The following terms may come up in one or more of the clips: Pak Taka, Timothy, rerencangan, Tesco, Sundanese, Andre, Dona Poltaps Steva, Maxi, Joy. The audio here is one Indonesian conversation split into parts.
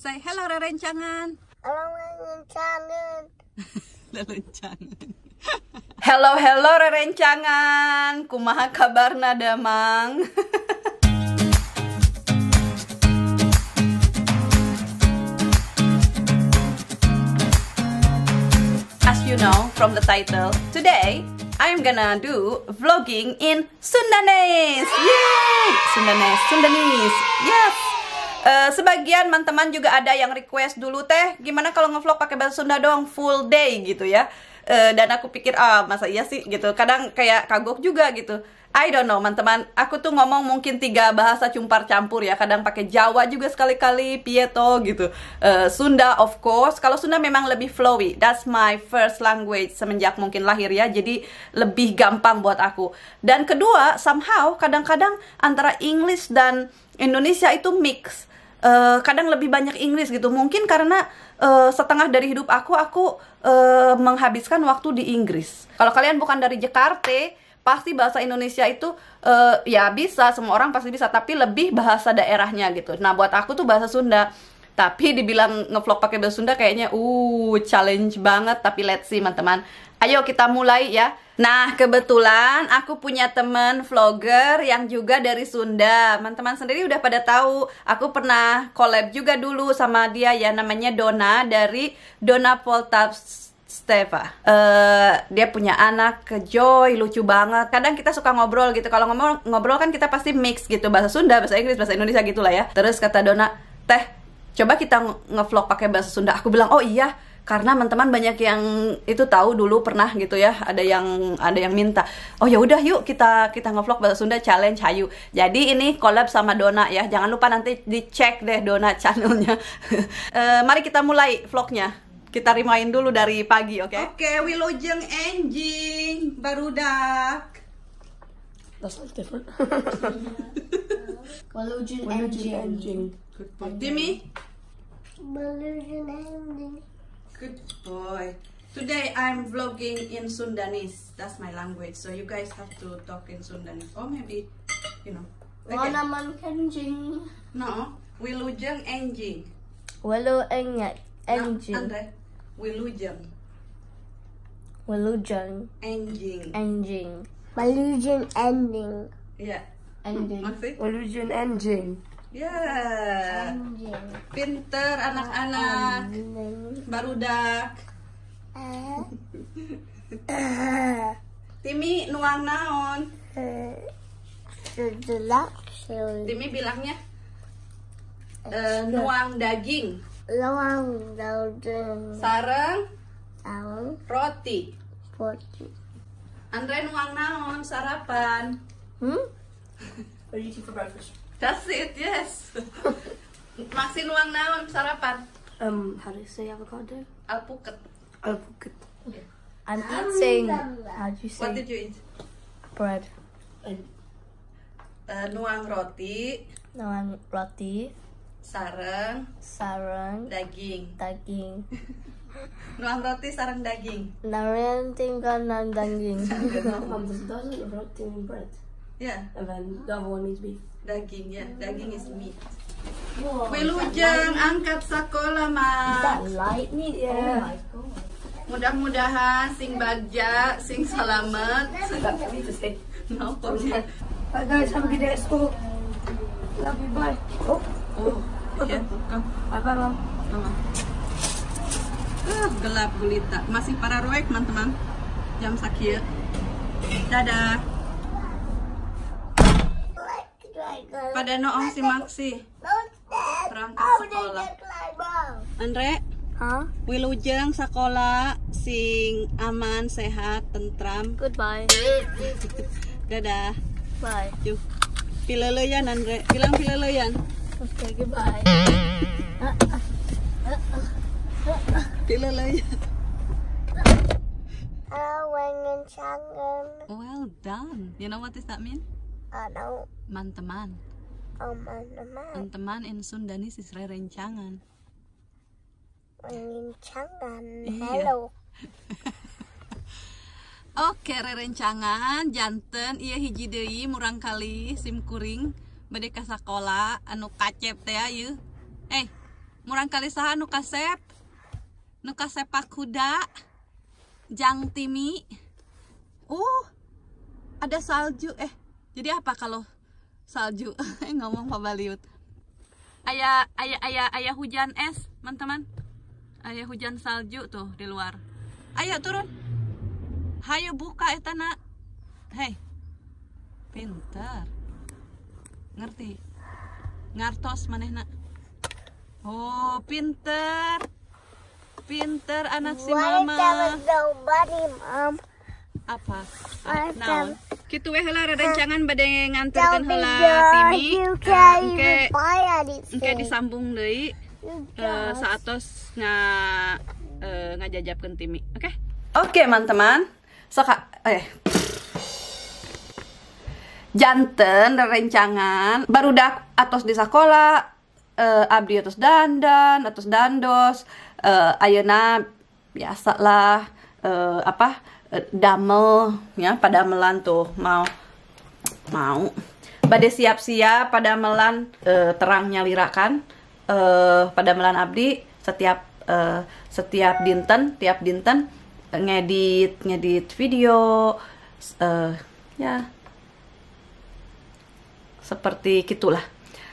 Say hello, rerencangan. Hello, rerencangan. Rerencangan. Hello, hello, rerencangan. Kumaha kabarna damang. As you know from the title, today I'm gonna do vlogging in Sundanese. Yay! Sundanese, Sundanese. Yes. Sebagian teman-teman juga ada yang request dulu, teh gimana kalau ngevlog pakai bahasa Sunda doang full day gitu ya. Dan aku pikir masa iya sih gitu. Kadang kayak kagok juga gitu. I don't know teman-teman, aku tuh ngomong mungkin 3 bahasa cumpar campur ya. Kadang pakai Jawa juga sekali-kali, Pieto gitu. Sunda of course. Kalau Sunda memang lebih flowy. That's my first language semenjak mungkin lahir ya. Jadi lebih gampang buat aku. Dan kedua, somehow kadang-kadang antara English dan Indonesia itu mix. Kadang lebih banyak Inggris gitu, mungkin karena setengah dari hidup aku menghabiskan waktu di Inggris. Kalau kalian bukan dari Jakarta, pasti bahasa Indonesia itu ya bisa, semua orang pasti bisa, tapi lebih bahasa daerahnya gitu. Nah buat aku tuh bahasa Sunda, tapi dibilang ngevlog pakai bahasa Sunda kayaknya challenge banget, tapi let's see teman-teman. Ayo kita mulai ya. Nah, kebetulan aku punya temen vlogger yang juga dari Sunda. Teman-teman sendiri udah pada tahu, aku pernah collab juga dulu sama dia ya, namanya Dona dari Dona Poltaps Steva. Dia punya anak ke Joy, lucu banget. Kadang kita suka ngobrol gitu. Kalau ngobrol kan kita pasti mix gitu, bahasa Sunda, bahasa Inggris, bahasa Indonesia gitu lah ya. Terus kata Dona, "Teh, coba kita ngevlog pakai bahasa Sunda." Aku bilang, "Oh iya." Karena teman-teman banyak yang itu tahu dulu pernah gitu ya, ada yang minta. Oh ya udah yuk kita ngevlog bahasa Sunda challenge hayu. Jadi ini collab sama Dona ya. Jangan lupa nanti dicek deh Dona channelnya. Mari kita mulai vlognya. Kita rewind dulu dari pagi, oke? Okay? Oke, wilujeng enjing barudak. That's not different. Wilujeng enjing. Good boy. Dimi. Wilujeng enjing. Good boy. Today I'm vlogging in Sundanese. That's my language. So you guys have to talk in Sundanese. Or maybe, you know. Wanaman kenjing. No. Wilujeng enjing. Wilu engat enjing. Andre. Wilujeng. Wilujeng enjing. Enjing. Wilujeng ending. Yeah. Ending. Wilujeng enjing. Ya, yeah. Pinter anak-anak, barudak. Timi nuang naon? Timi bilangnya nuang daging. Nuang daging. Sarang? Sarang. Roti. Roti. Andre nuang naon sarapan? What do you eat for breakfast? That's it, yes. Maxi nuang naon sarapan? How do you say avocado? Alpukat. Alpukat. Okay. I'm eating. How do you say? What did you eat? Bread. Nuang roti. Nuang roti. Sarang. Sarang. Daging. Daging. Nuang roti sarang daging. Nuang tinggal nan daging. Doesn't roti mean bread? Yeah. And then the other one is beef. Daging ya, daging is meat. Wilujeng angkat sakola Mas. Yeah. Oh mudah-mudahan sing bagja, sing selamat. No problem. Bye guys, have a good day at school. Love you, bye. Okay. Bye bye Mom. Gelap gulita. Masih para roek teman-teman. Jam sakieu. Dadah. Pada noong si Maxi berangkat sekolah. Andre, wilujeng sekolah sing aman, sehat, tentram. Goodbye. Dadah. Bye. Yuk. Pileleyan Andre, bilang pileleyan. Okay, goodbye. Pileleyan. Well done. You know what does that mean? Manteman. Oh, manteman. Manteman in Sundanese is rerencangan. Rerencangan. Hello. Oke, rerencangan janten ieu hiji deui murang kali simkuring bade ka sakola anu kacep teh ieu. Eh, Murang kali saha nu kasep, nu kasepak kuda, jang timi. Ada salju jadi apa kalau salju? Ngomong pabaliut. Ayah hujan es, teman-teman. Ayah hujan salju tuh di luar. Ayo turun. Hayo buka eta na. Hei. Pintar. Ngerti. Ngartos manehna. Oh, pinter. Pinter anak si mama. Apa? Nah, kitu weh heula rerencangan bade nganterkeun heula Timi. Engke disambung deui saatos ngajajabkeun Timi. Oke? Oke, teman-teman. Sok janten rerencangan barudak atos di sakola, abdi atos dandan, atos dandos, ayeuna biasalah damel ya, padamelan tuh mau bade siap-siap padamelan, terang nyalirakan padamelan abdi setiap dinten ngedit video ya seperti gitulah.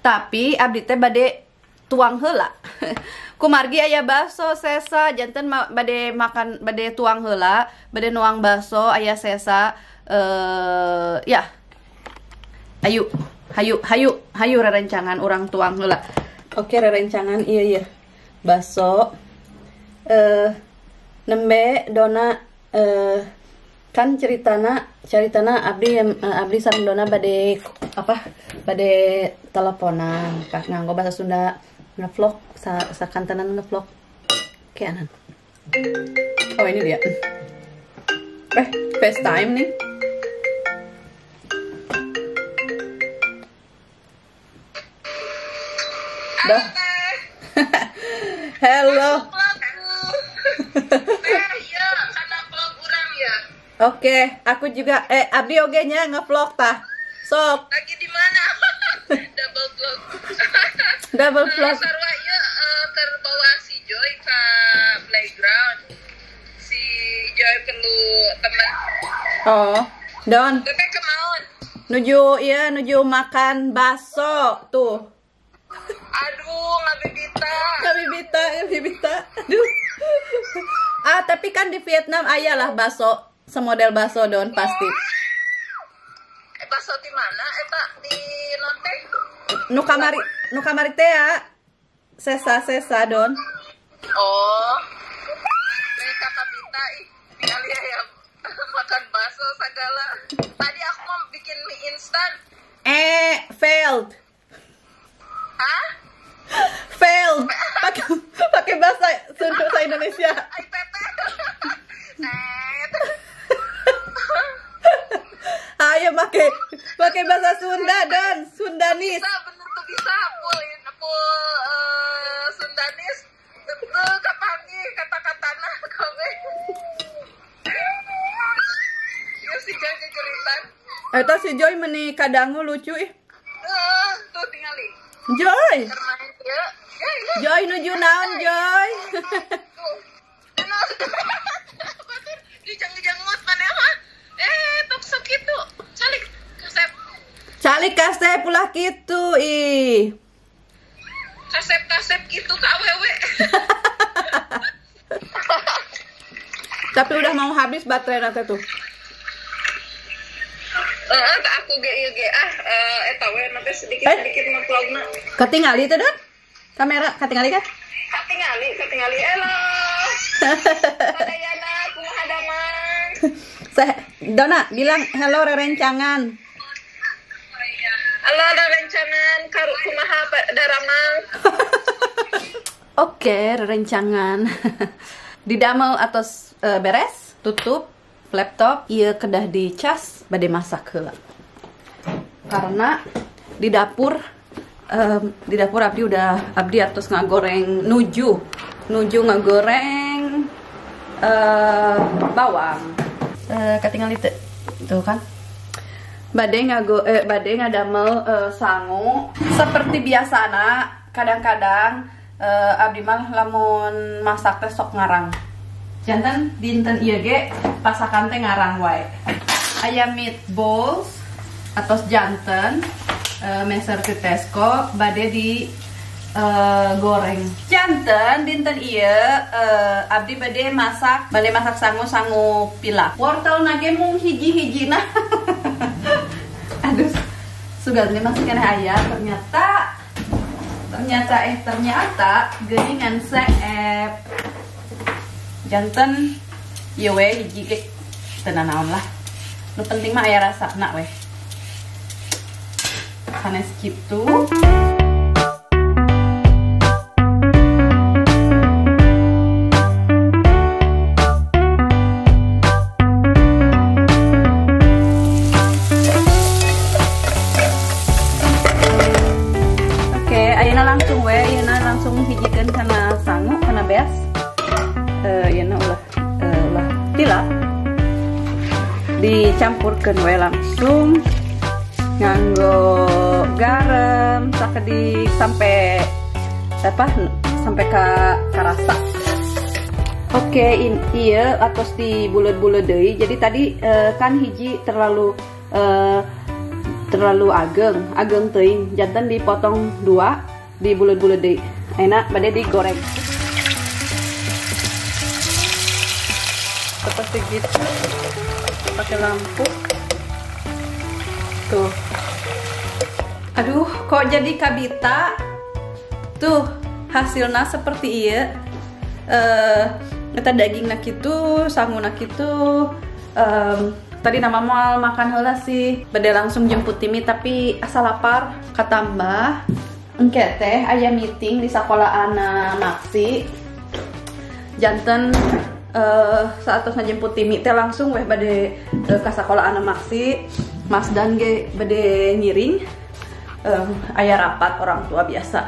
Tapi abdi teh bade tuang heula. Kumargi aya baso sesa, janten bade makan, bade tuang heula, bade nuang baso aya sesa. Ya. Hayu rerencangan urang tuang heula. Oke, rerencangan iya. Baso nembe Dona kan ceritana abdi sareng Dona bade bade teleponan kak nganggo bahasa Sunda. Ngevlog, sakantanan ngevlog kanan. Oh ini dia FaceTime nih. Dah. Hello. Ya, kana vlog urang ya. Oke, aku juga abdi oge nya ngevlog tah. Sok. Lagi di mana? Double vlog. Double vlog. Sarwa ieu terbawa si Joy ke playground. Si Joy perlu teman. Oh, Don. Tete kemaon. Nuju makan baso tuh. Aduh, ngabibita. Aduh. Tapi kan di Vietnam ayalah baso, semodel baso Don pasti. Baso di mana? Eta di Lonteng. Nu kamari teh ya. Sesa Don. Oh. Ini kakak Bita kali ya makan baso segala. Tadi aku mau bikin mie instan. Failed. Hah? Failed. Pakai bahasa Sunda Indonesia. Ai pepet. Ayo pakai bahasa Sunda dan Sundanese. Bisa bener tuh bisa full Sundanese. Betul kapangi kata-katana kowe. Ya si Joy kegelitan. Eta si Joy meni kadangu lucu ih. Tuh tingali. Joy. Joy nuju naon Joy? Dijang-jangut manehan. Tok sok kitu. Calik kasep ulah kitu ih. Kasep kitu ka awewe. Tapi udah mau habis baterai nanti tuh. Aku GIGah eta we nanti sedikit nge-vlogna. Katingali teh, Don? Kamera katingali kan? Katingali. Halo. Sadayana kumaha damang. Dona bilang halo rerencangan. Halo rerencangan, karu kumaha daramang. Oke, rerencangan. Didamel atos beres, tutup laptop, ieu kedah dicas bade masak heula. Karena di dapur abdi atos ngagoreng nuju ngagoreng bawang. Katingali tuh kan bade ngadamel sangu seperti biasana kadang-kadang abdi mah lamun masak teh sok ngarang. Jantan dinten ieu ge pasakan teh ngarang wae. Aya meatballs atos jantan meser ke Tesco bade di goreng. Jantan dinten ieu abdi bade masak sangu-sangu pilak. Wortel nage mung hiji-hijina. Aduh, sugarnya masih kena ayah ternyata geuningan seep jantan ieu we hiji ge teu naon lah. Nu penting mah aya rasana we. Sanes kitu. Dicampurkan we langsung nganggo garam sakedik sampai ka rasa. Oke, iya atos di bulet-bulet deui. Jadi tadi kan hiji terlalu ageng teuing. Jantan dipotong dua di bulet-bulet deui. Enak bade digoreng. Seperti gitu. Pakai lampu tuh, aduh kok jadi kabita tuh hasilnya seperti iya. Kita daging nak itu sangu nak itu tadi nama mal makan heula sih bade langsung jemput Timi tapi asa lapar katambah engke teh aya meeting di sekolah anak Maxi jantan. Saat terus ngejemput Timi teh langsung weh bade ka sakola anak Maxi mas dan ge bade ngiring aya rapat orang tua biasa.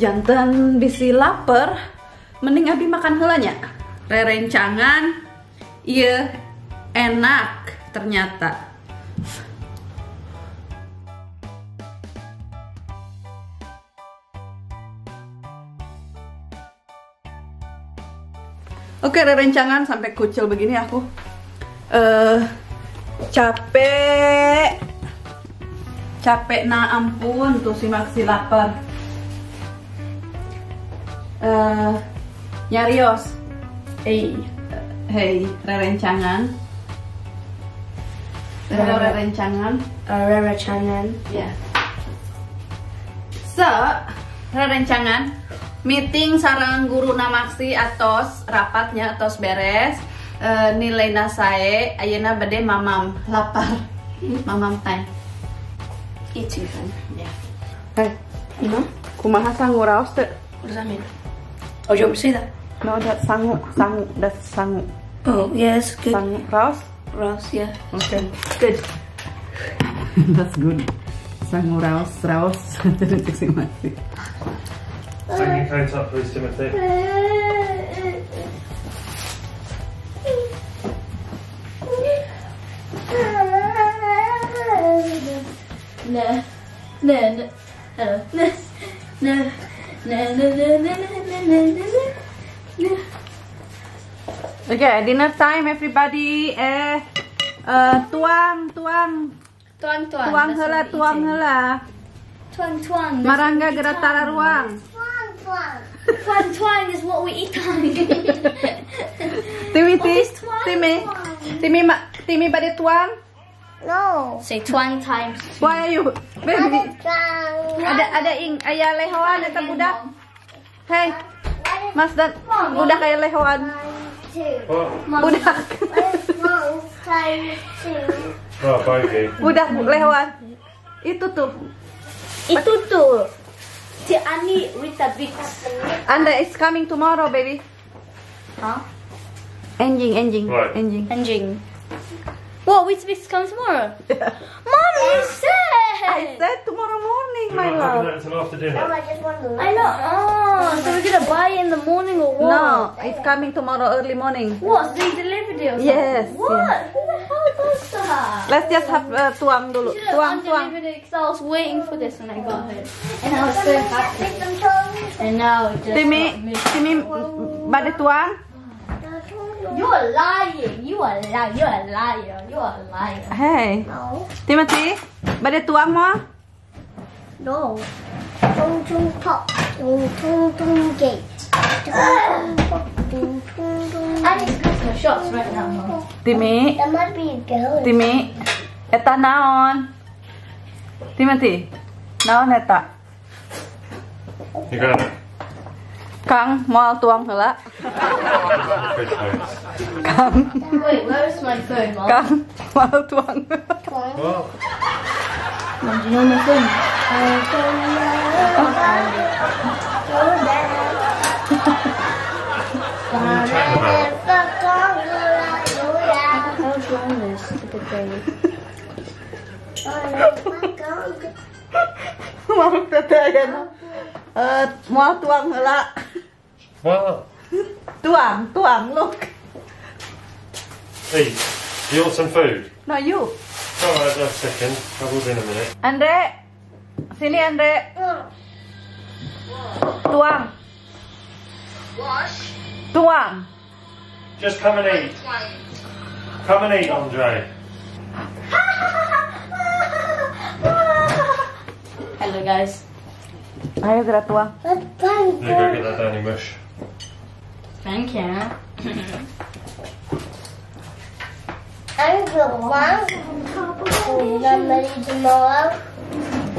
Jantan bisi lapar mending abi makan heula nya rerencangan ieu enak ternyata. Oke, rencangan sampai kucel begini aku capek nah ampun tuh si Maxi lapar. Nyarios, hey rerencangan, ya. Yeah. So rerencangan. Meeting sarang guru na Maxi atos rapatnya atos beres nilai nasae ayeuna bade mamam lapar mamam time itu kan ya eh ino kumaha sangu raos teh ursamin ojo bersih dah no dat sangu dat sangu oh yes good sangu raos ya yeah. Okay good that's good sangu raos jadi teksing mati. Hang your coat up please, Timothy. Okay, dinner time everybody. Tuang heula. Marangga geura tararuang. Twang is what we eat. Timmy, bade tuang? No. Say twang times. Why are you? Baby. Ada ing, aya lehoan eta budak. Hey. Mas dan budak aya lehoan. Budak. Budak lehoan. Itu tuh. Ani with the big Andre is coming tomorrow, baby. Huh? Engine. What? Which big comes tomorrow? Yeah. Mom, you said. I said tomorrow morning, my love. That's after dinner. No, I just want to. I know. Oh, so we're gonna buy in the morning or what? No, it's coming tomorrow early morning. What? They delivered it or something? Yes. What? Yeah. Who the hell does that? Let's just have tuang dulu. Tuang. I was waiting for this when I got here, and I was so happy. And now it just Timmy, Badetua. You're lying. You are lying. You are liar. You are lying. Hey. No. Timothy, Badetua mo? No. Tung tung pop. Tung tung tung gate. I need to get some shots right now, Mom. Timmy. That might be a girl. Timmy. Eta naon. Timothy. Naon eta. You got it. Kang, mau tuang hela. Kang. Wait, where is my phone, Mom? Kang, mau tuang. Well. Mom, do you know my phone? How strong is this stupid thing? Mom, tatayan. Mau tuang hela. Well, tuang, look. Hey, do you want some food? No, you. Alright, that's second. I will be in a minute. Andre, sini Andre. Tuang. What? Tuang. Just come and eat. Come and eat, Andre. Hello, guys. Ayo, gratuang. You go get that Danny mush. Thank you.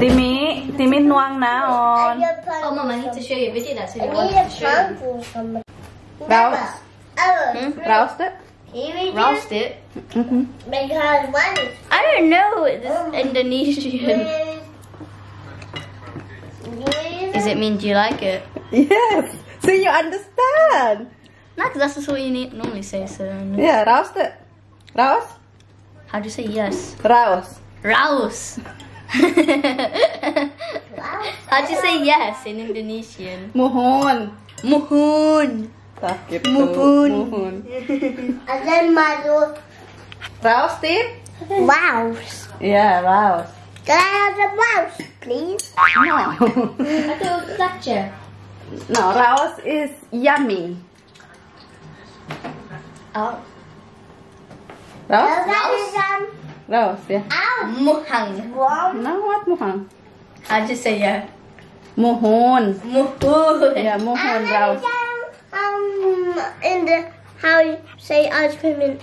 Timmy nuang naon. Oh, Mom, I need to show you a video that's really wonderful. Rouse. Roused it? Mm-hmm. Because one is... I don't know this Indonesian. Does it mean do you like it? Yes. So you understand. No, because that's just what you normally say. So yeah, rouse it. Rouse. How do you say yes? Rouse. Rouse. How do you say yes in Indonesian? Mohon. Mohon. Mohon. Mohon. And then my door. Rouse it. Rouse. Yeah, rouse. Can I have the mouse, please? No. I thought it was Dutcher. No, Raos is yummy. Oh. Raos? Raos? Raos, yeah. Muhang. No, what Muhang? I just say yeah. Muhun. Muhun. Yeah, Muhun, Raos. In the, how you say ice cream in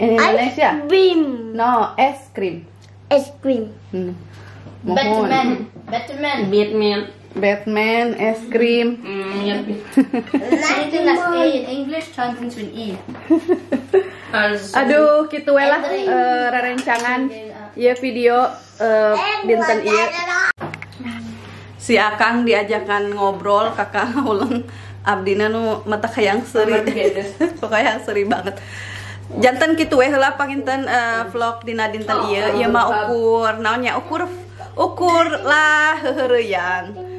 Indonesia? Ice cream. No, ice cream. Ice cream. Batman. Batman. Batman. Batman. Ice cream. Anything that's A in English turns into an E. Aduh, kitulah rerencangan ya video binten iya. Si Akang diajakan ngobrol kakak ulang abdina nu mata kayang seri. Pokoknya seri banget. Jantan gitu heula panginten vlog dina dinten ieu ieu mah ukur naonnya ukur lah heureuyan.